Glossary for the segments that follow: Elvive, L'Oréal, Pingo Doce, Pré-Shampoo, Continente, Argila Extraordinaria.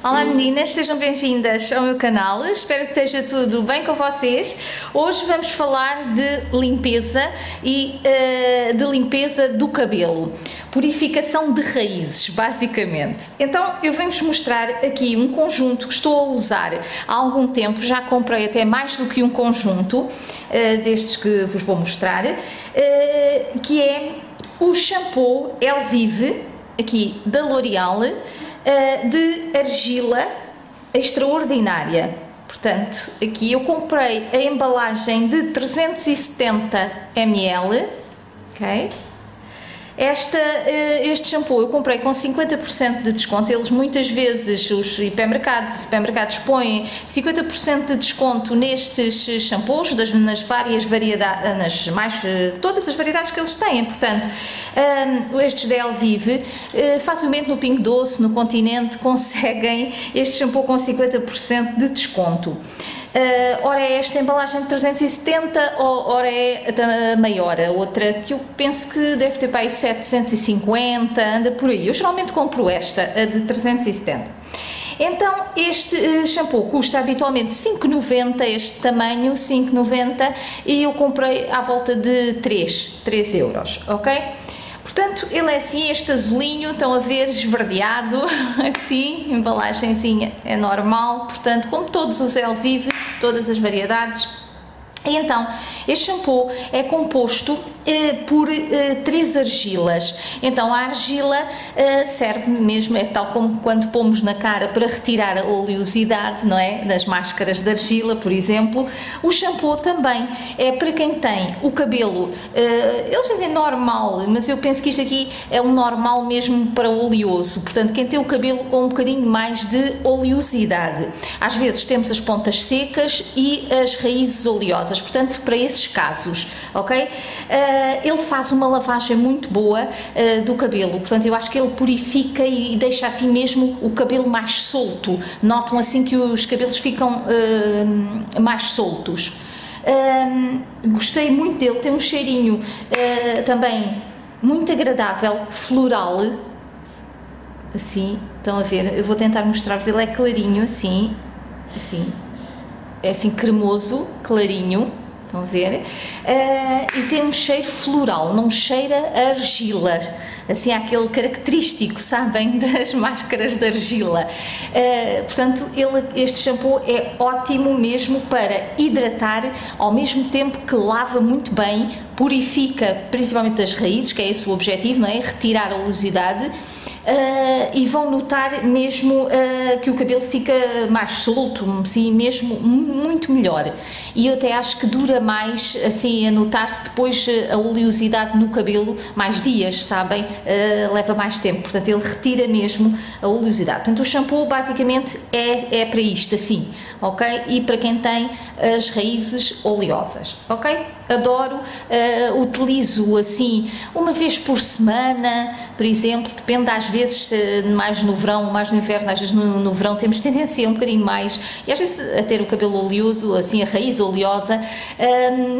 Olá meninas, sejam bem-vindas ao meu canal, espero que esteja tudo bem com vocês. Hoje vamos falar de limpeza e de limpeza do cabelo, purificação de raízes, basicamente. Então eu venho-vos mostrar aqui um conjunto que estou a usar há algum tempo, já comprei até mais do que um conjunto destes que vos vou mostrar, que é o shampoo Elvive, aqui da L'Oréal, de argila extraordinária. Portanto, aqui eu comprei a embalagem de 370 ml, ok? Este shampoo eu comprei com 50% de desconto. Eles muitas vezes, os hipermercados e supermercados, põem 50% de desconto nestes shampoos, nas várias variedades, todas as variedades que eles têm. Portanto, estes da Elvive, facilmente no Pingo Doce, no Continente, conseguem este shampoo com 50% de desconto. Ora é esta embalagem de 370, ora é a maior, a outra que eu penso que deve ter para aí 750, anda por aí. Eu geralmente compro esta, a de 370. Então este shampoo custa habitualmente 5,90, este tamanho 5,90, e eu comprei à volta de 3 euros, ok? Portanto, ele é assim, este azulinho, estão a ver, esverdeado, assim, embalagenzinha é normal, portanto, como todos os Elvive, todas as variedades. Então, este shampoo é composto por 3 argilas. Então, a argila serve mesmo, é tal como quando pomos na cara para retirar a oleosidade, não é? Das máscaras de argila, por exemplo. O shampoo também é para quem tem o cabelo, eles dizem normal, mas eu penso que isto aqui é um normal mesmo para oleoso. Portanto, quem tem o cabelo com um bocadinho mais de oleosidade. Às vezes temos as pontas secas e as raízes oleosas. Portanto, para esses casos, ok? Ele faz uma lavagem muito boa do cabelo, portanto eu acho que ele purifica e deixa assim mesmo o cabelo mais solto. Notam assim que os cabelos ficam mais soltos. Gostei muito dele, tem um cheirinho também muito agradável, floral, assim, estão a ver, eu vou tentar mostrar-vos, ele é clarinho assim, assim. É assim cremoso, clarinho, estão a ver? E tem um cheiro floral, não cheira a argila, assim aquele característico, sabem, das máscaras de argila. Portanto, este shampoo é ótimo mesmo para hidratar, ao mesmo tempo que lava muito bem, purifica principalmente as raízes, que é esse o objetivo, não é? Retirar a oleosidade. E vão notar mesmo que o cabelo fica mais solto, assim, mesmo muito melhor. E eu até acho que dura mais, assim, a notar-se depois a oleosidade no cabelo, mais dias, sabem? Leva mais tempo, portanto ele retira mesmo a oleosidade. Portanto o shampoo basicamente é para isto, assim, ok? E para quem tem as raízes oleosas, ok? Adoro, utilizo assim uma vez por semana, por exemplo, depende às vezes. Mais no verão, mais no inverno, às vezes no verão temos tendência um bocadinho mais, e às vezes a ter o cabelo oleoso, assim a raiz oleosa,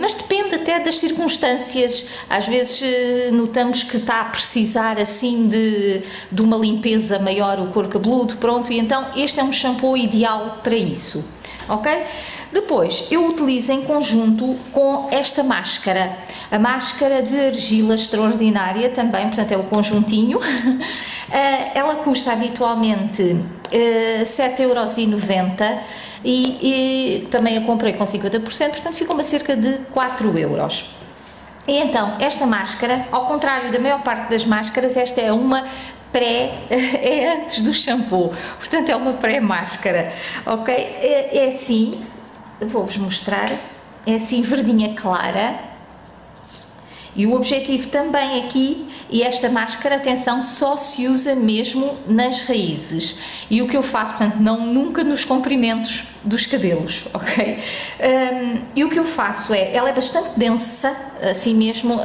mas depende até das circunstâncias, às vezes notamos que está a precisar assim de uma limpeza maior o couro cabeludo, pronto, e então este é um shampoo ideal para isso, ok? Depois, eu utilizo em conjunto com esta máscara, a máscara de argila extraordinária também, portanto é o conjuntinho. Ela custa habitualmente 7,90 € e também a comprei com 50%, portanto ficou-me a cerca de 4 euros. E então, esta máscara, ao contrário da maior parte das máscaras, esta é uma é antes do shampoo, portanto é uma pré-máscara, ok? É assim, vou-vos mostrar, é assim verdinha clara, e o objetivo também aqui, e esta máscara, atenção, só se usa mesmo nas raízes, e o que eu faço, portanto, nunca nos comprimentos dos cabelos, ok? E o que eu faço ela é bastante densa, assim mesmo,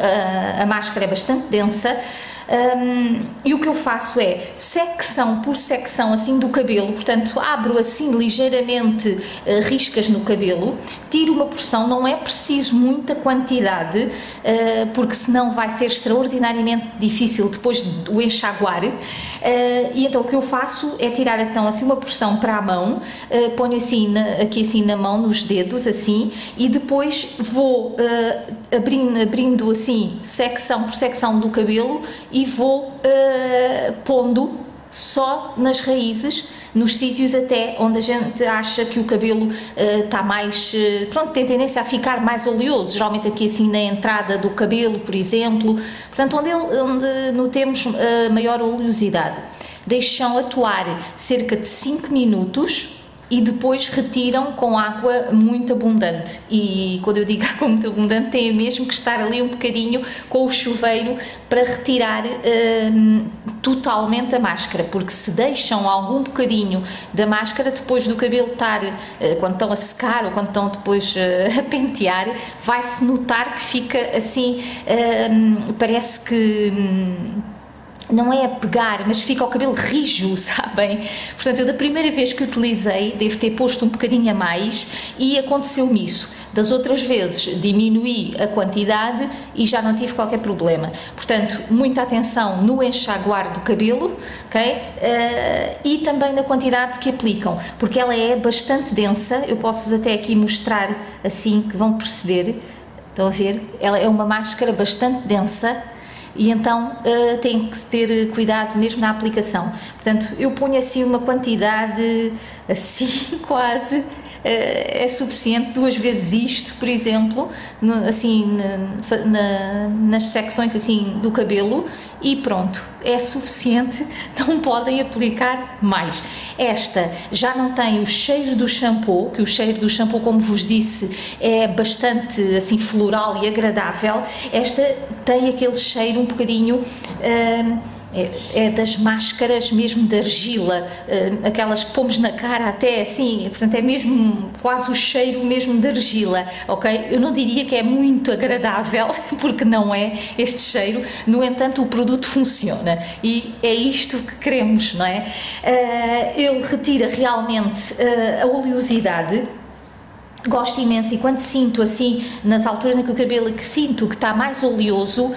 a máscara é bastante densa, E o que eu faço é secção por secção assim do cabelo, portanto abro assim ligeiramente riscas no cabelo, tiro uma porção, não é preciso muita quantidade, porque senão vai ser extraordinariamente difícil depois o enxaguar, e então o que eu faço é tirar então assim uma porção para a mão, ponho assim aqui assim na mão, nos dedos assim, e depois vou abrindo assim secção por secção do cabelo e vou pondo só nas raízes, nos sítios até onde a gente acha que o cabelo está mais, pronto, tem tendência a ficar mais oleoso, geralmente aqui assim na entrada do cabelo, por exemplo, portanto onde notemos maior oleosidade. Deixam atuar cerca de 5 minutos e depois retiram com água muito abundante, e quando eu digo água muito abundante tem mesmo que estar ali um bocadinho com o chuveiro para retirar totalmente a máscara, porque se deixam algum bocadinho da máscara, depois do cabelo estar, quando estão a secar ou quando estão depois a pentear, vai-se notar que fica assim, parece que não é a pegar, mas fica o cabelo rijo, sabem? Portanto, eu da primeira vez que utilizei, devo ter posto um bocadinho a mais e aconteceu-me isso. Das outras vezes diminuí a quantidade e já não tive qualquer problema. Portanto, muita atenção no enxaguar do cabelo, ok? E também na quantidade que aplicam, porque ela é bastante densa. Eu posso até aqui mostrar assim, que vão perceber. Estão a ver? Ela é uma máscara bastante densa. E então tem que ter cuidado mesmo na aplicação. Portanto, eu ponho assim uma quantidade, assim quase, é suficiente, 2 vezes isto, por exemplo, assim nas secções assim do cabelo, e pronto, é suficiente, não podem aplicar mais. Esta já não tem o cheiro do shampoo, que o cheiro do shampoo, como vos disse, é bastante assim floral e agradável. Esta tem aquele cheiro um bocadinho... É das máscaras mesmo de argila, aquelas que pomos na cara até assim, portanto é mesmo quase o cheiro mesmo de argila, ok? Eu não diria que é muito agradável, porque não é este cheiro, no entanto o produto funciona e é isto que queremos, não é? Ele retira realmente a oleosidade. Gosto imenso, e quando sinto assim, nas alturas em que o cabelo que sinto que está mais oleoso,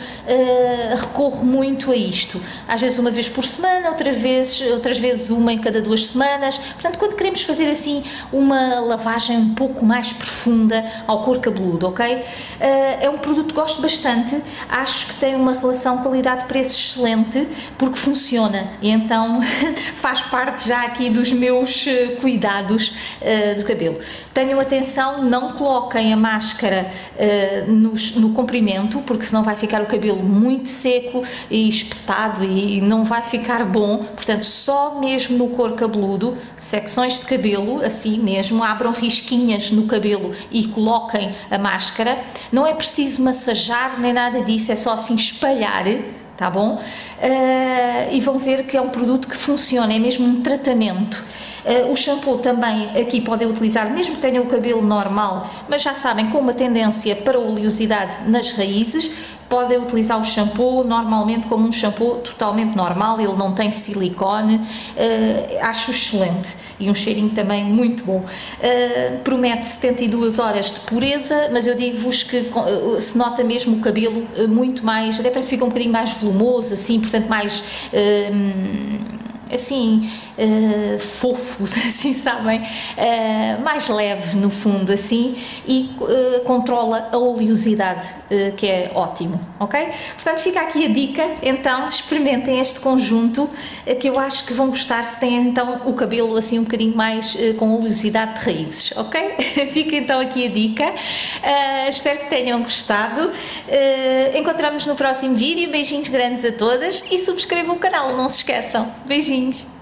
recorro muito a isto. Às vezes uma vez por semana, outras vezes uma em cada 2 semanas. Portanto, quando queremos fazer assim uma lavagem um pouco mais profunda ao couro cabeludo, ok? É um produto que gosto bastante, acho que tem uma relação qualidade-preço excelente, porque funciona. E então faz parte já aqui dos meus cuidados do cabelo. Tenham atenção. Não coloquem a máscara no comprimento, porque senão vai ficar o cabelo muito seco e espetado e não vai ficar bom. Portanto, só mesmo no couro cabeludo, secções de cabelo, assim mesmo, abram risquinhas no cabelo e coloquem a máscara. Não é preciso massajar nem nada disso, é só assim espalhar, tá bom? E vão ver que é um produto que funciona, é mesmo um tratamento. O shampoo também aqui podem utilizar, mesmo que tenham o cabelo normal, mas já sabem, com uma tendência para oleosidade nas raízes, podem utilizar o shampoo normalmente como um shampoo totalmente normal, ele não tem silicone, acho excelente, e um cheirinho também muito bom. Promete 72 horas de pureza, mas eu digo-vos que se nota mesmo o cabelo muito mais, até parece que fica um bocadinho mais volumoso, assim, portanto mais... assim, fofos, assim, sabem, mais leve no fundo, assim, e controla a oleosidade, que é ótimo, ok? Portanto, fica aqui a dica, então, experimentem este conjunto, que eu acho que vão gostar se têm, então, o cabelo, assim, um bocadinho mais com oleosidade de raízes, ok? Fica, então, aqui a dica, espero que tenham gostado, encontramos no próximo vídeo, beijinhos grandes a todas e subscrevam o canal, não se esqueçam, beijinhos!